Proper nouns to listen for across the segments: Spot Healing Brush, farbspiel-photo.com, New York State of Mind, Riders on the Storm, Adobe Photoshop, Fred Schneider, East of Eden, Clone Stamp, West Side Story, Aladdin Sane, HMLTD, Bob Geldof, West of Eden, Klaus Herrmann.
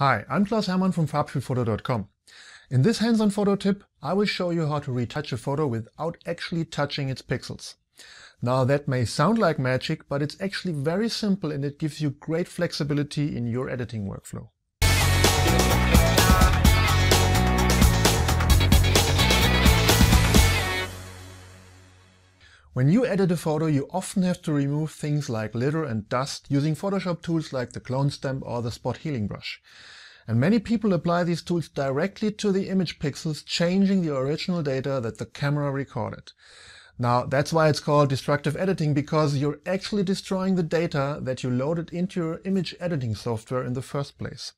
Hi, I'm Klaus Herrmann from farbspiel-photo.com. In this hands-on photo tip, I will show you how to retouch a photo without actually touching its pixels. Now that may sound like magic, but it's actually very simple and it gives you great flexibility in your editing workflow. When you edit a photo, you often have to remove things like litter and dust using Photoshop tools like the Clone Stamp or the Spot Healing Brush. And many people apply these tools directly to the image pixels, changing the original data that the camera recorded. Now, that's why it's called destructive editing, because you're actually destroying the data that you loaded into your image editing software in the first place.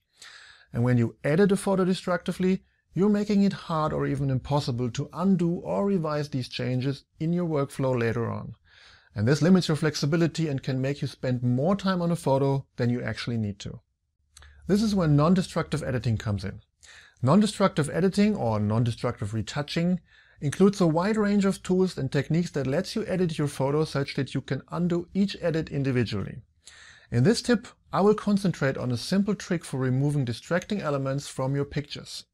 And when you edit a photo destructively, you're making it hard or even impossible to undo or revise these changes in your workflow later on. And this limits your flexibility and can make you spend more time on a photo than you actually need to. This is where non-destructive editing comes in. Non-destructive editing, or non-destructive retouching, includes a wide range of tools and techniques that lets you edit your photo such that you can undo each edit individually. In this tip, I will concentrate on a simple trick for removing distracting elements from your pictures.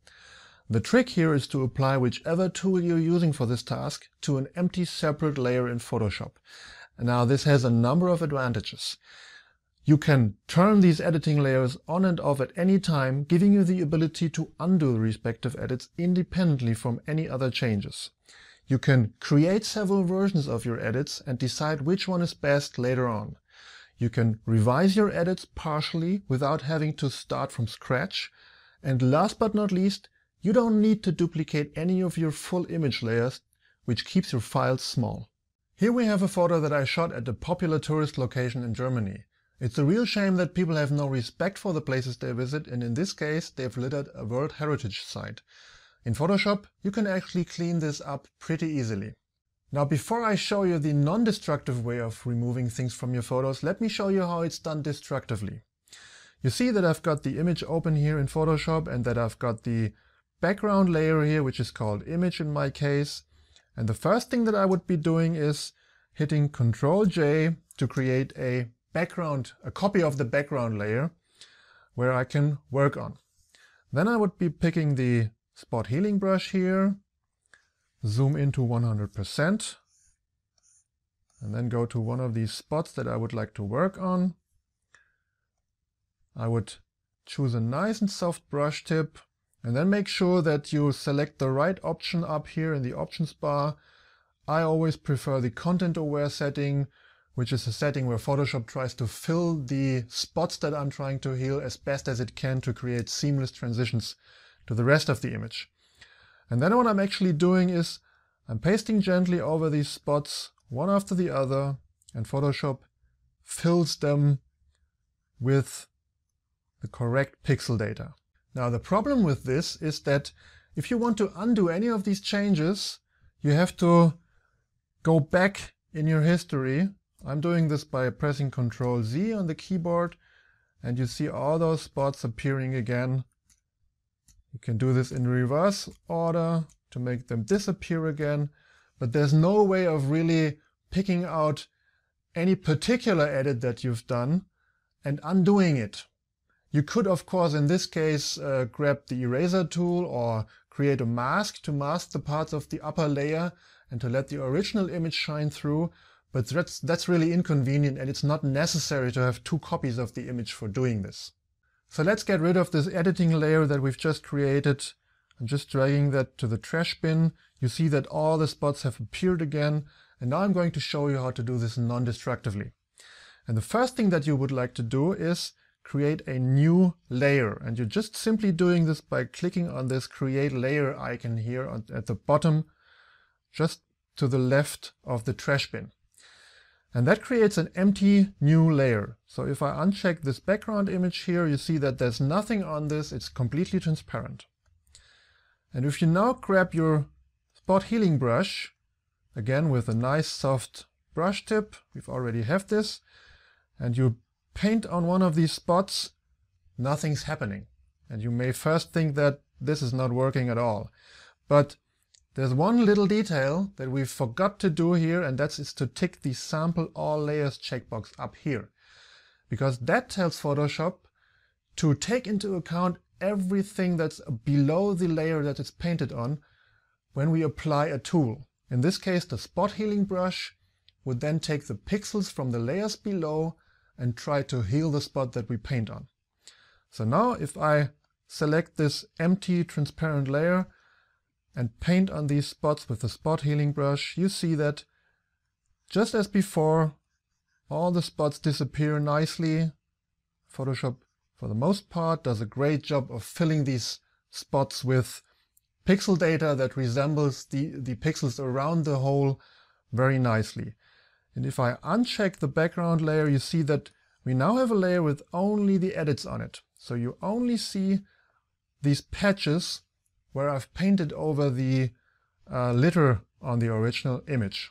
The trick here is to apply whichever tool you're using for this task to an empty separate layer in Photoshop. Now this has a number of advantages. You can turn these editing layers on and off at any time, giving you the ability to undo the respective edits independently from any other changes. You can create several versions of your edits and decide which one is best later on. You can revise your edits partially without having to start from scratch. And last but not least, you don't need to duplicate any of your full image layers, which keeps your files small. Here we have a photo that I shot at a popular tourist location in Germany. It's a real shame that people have no respect for the places they visit, and in this case they've littered a World Heritage Site. In Photoshop, you can actually clean this up pretty easily. Now before I show you the non-destructive way of removing things from your photos, let me show you how it's done destructively. You see that I've got the image open here in Photoshop and that I've got the background layer here, which is called image in my case, and the first thing that I would be doing is hitting Ctrl+J to create a copy of the background layer where I can work on. Then I would be picking the Spot Healing Brush here, zoom into 100%, and then go to one of these spots that I would like to work on. I would choose a nice and soft brush tip, and then make sure that you select the right option up here in the options bar. I always prefer the content aware setting, which is a setting where Photoshop tries to fill the spots that I'm trying to heal as best as it can to create seamless transitions to the rest of the image. And then what I'm actually doing is I'm pasting gently over these spots one after the other, and Photoshop fills them with the correct pixel data. Now the problem with this is that if you want to undo any of these changes, you have to go back in your history. I'm doing this by pressing Ctrl+Z on the keyboard, and you see all those spots appearing again. You can do this in reverse order to make them disappear again, but there's no way of really picking out any particular edit that you've done and undoing it. You could, of course, in this case grab the eraser tool or create a mask to mask the parts of the upper layer and to let the original image shine through, but that's really inconvenient, and it's not necessary to have two copies of the image for doing this. So let's get rid of this editing layer that we've just created. I'm just dragging that to the trash bin. You see that all the spots have appeared again, and now I'm going to show you how to do this non-destructively. And the first thing that you would like to do is create a new layer, and you're just simply doing this by clicking on this create layer icon here at the bottom, just to the left of the trash bin. And that creates an empty new layer. So if I uncheck this background image here, you see that there's nothing on this, it's completely transparent. And if you now grab your Spot Healing Brush, again with a nice soft brush tip, we've already have this, and you paint on one of these spots, nothing's happening. And you may first think that this is not working at all. But there's one little detail that we forgot to do here, and that is to tick the Sample All Layers checkbox up here. Because that tells Photoshop to take into account everything that's below the layer that it's painted on when we apply a tool. In this case, the Spot Healing Brush would then take the pixels from the layers below and try to heal the spot that we paint on. So now if I select this empty transparent layer and paint on these spots with the Spot Healing Brush, you see that just as before, all the spots disappear nicely. Photoshop, for the most part, does a great job of filling these spots with pixel data that resembles the pixels around the hole very nicely. And if I uncheck the background layer, you see that we now have a layer with only the edits on it. So you only see these patches where I've painted over the litter on the original image.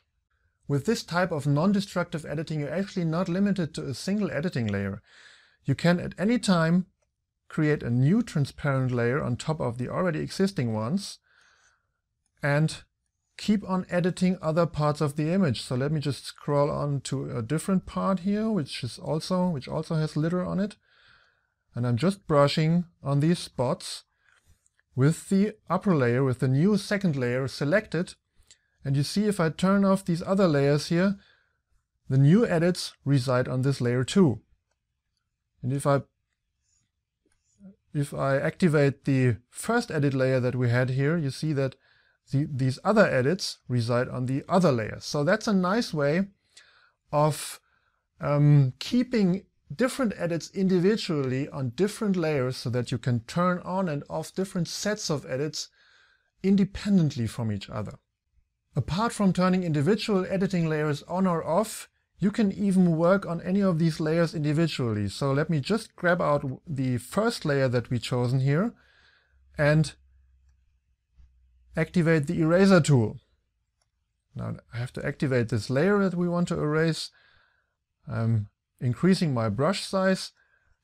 With this type of non-destructive editing, you're actually not limited to a single editing layer. You can at any time create a new transparent layer on top of the already existing ones and keep on editing other parts of the image. So let me just scroll on to a different part here, which also has litter on it. And I'm just brushing on these spots with the upper layer, with the new second layer selected. And you see if I turn off these other layers here, the new edits reside on this layer too. And if I activate the first edit layer that we had here, you see that these other edits reside on the other layer. So that's a nice way of keeping different edits individually on different layers so that you can turn on and off different sets of edits independently from each other. Apart from turning individual editing layers on or off, you can even work on any of these layers individually. So let me just grab out the first layer that we chosen here and activate the eraser tool. Now I have to activate this layer that we want to erase. I'm increasing my brush size,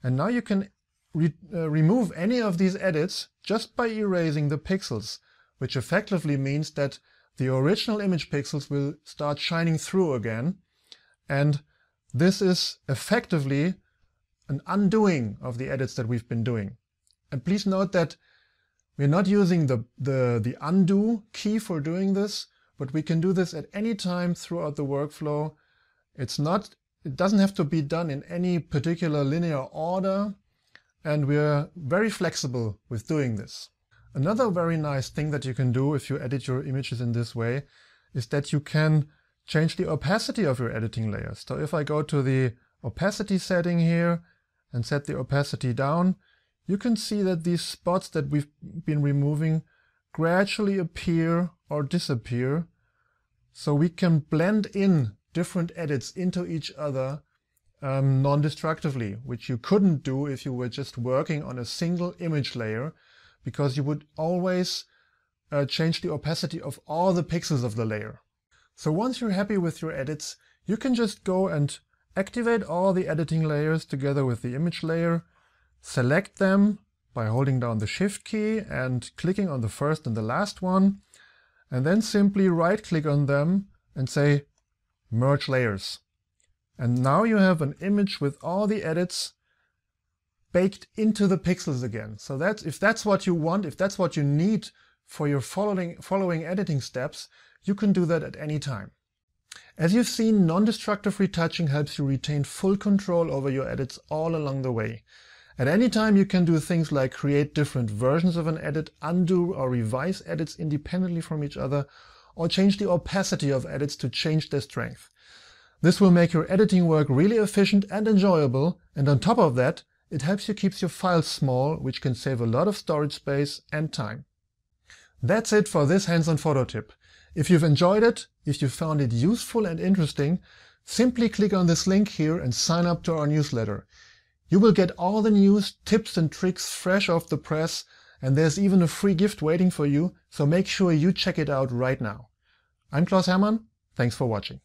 and now you can remove any of these edits just by erasing the pixels, which effectively means that the original image pixels will start shining through again. And this is effectively an undoing of the edits that we've been doing. And please note that we're not using the undo key for doing this, but we can do this at any time throughout the workflow. It doesn't have to be done in any particular linear order, and we're very flexible with doing this. Another very nice thing that you can do if you edit your images in this way is that you can change the opacity of your editing layers. So if I go to the opacity setting here and set the opacity down, you can see that these spots that we've been removing gradually appear or disappear. So we can blend in different edits into each other non-destructively, which you couldn't do if you were just working on a single image layer, because you would always change the opacity of all the pixels of the layer. So once you're happy with your edits, you can just go and activate all the editing layers together with the image layer, select them by holding down the Shift key and clicking on the first and the last one, and then simply right-click on them and say Merge Layers. And now you have an image with all the edits baked into the pixels again. So if that's what you want, if that's what you need for your following editing steps, you can do that at any time. As you've seen, non-destructive retouching helps you retain full control over your edits all along the way. At any time you can do things like create different versions of an edit, undo or revise edits independently from each other, or change the opacity of edits to change their strength. This will make your editing work really efficient and enjoyable, and on top of that, it helps you keep your files small, which can save a lot of storage space and time. That's it for this hands-on photo tip. If you've enjoyed it, if you found it useful and interesting, simply click on this link here and sign up to our newsletter. You will get all the news, tips and tricks fresh off the press, and there's even a free gift waiting for you, so make sure you check it out right now. I'm Klaus Herrmann, thanks for watching.